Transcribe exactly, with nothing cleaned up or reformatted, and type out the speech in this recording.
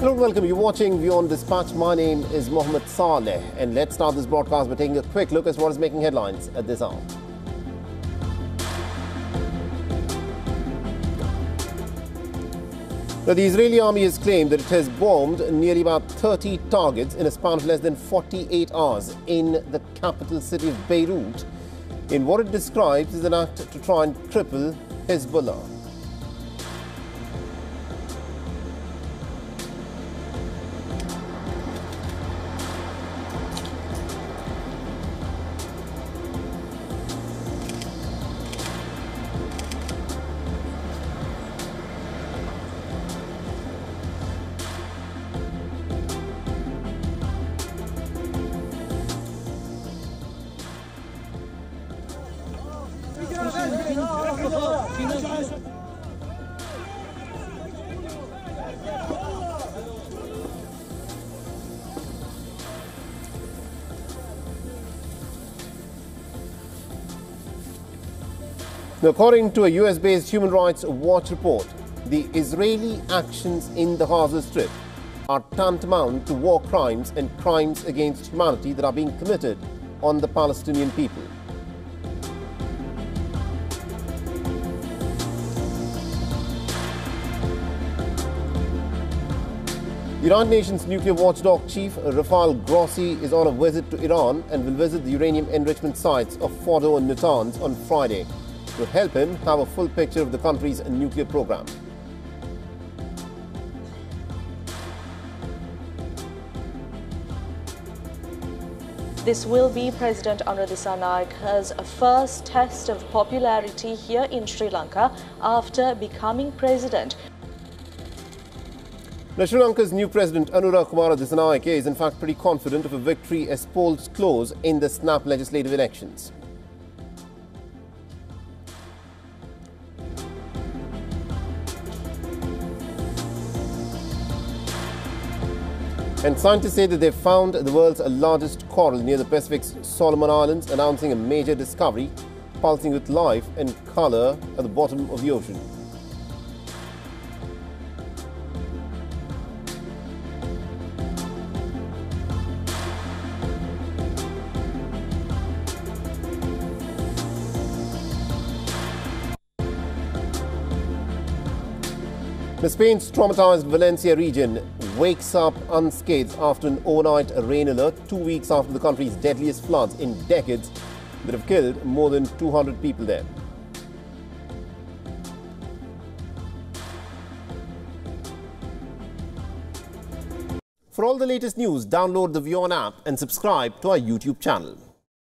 Hello and welcome. You're watching Beyond Dispatch. My name is Mohamed Saleh, and let's start this broadcast by taking a quick look at what is making headlines at this hour. Now, the Israeli army has claimed that it has bombed nearly about thirty targets in a span of less than forty-eight hours in the capital city of Beirut, in what it describes as an act to try and cripple Hezbollah. Now, according to a U S-based Human Rights Watch report, the Israeli actions in the Gaza Strip are tantamount to war crimes and crimes against humanity that are being committed on the Palestinian people. The United Nations nuclear watchdog chief Rafael Grossi is on a visit to Iran and will visit the uranium enrichment sites of Fordo and Natanz on Friday to help him have a full picture of the country's nuclear program. This will be President Anura Dissanayake's first test of popularity here in Sri Lanka after becoming president. Now, Sri Lanka's new president, Anura Kumara Dissanayake, is in fact pretty confident of a victory as polls close in the snap legislative elections. And scientists say that they've found the world's largest coral near the Pacific's Solomon Islands, announcing a major discovery, pulsing with life and color at the bottom of the ocean. Spain's traumatized Valencia region wakes up unscathed after an overnight rain alert, two weeks after the country's deadliest floods in decades that have killed more than two hundred people there. For all the latest news, download the WION app and subscribe to our YouTube channel.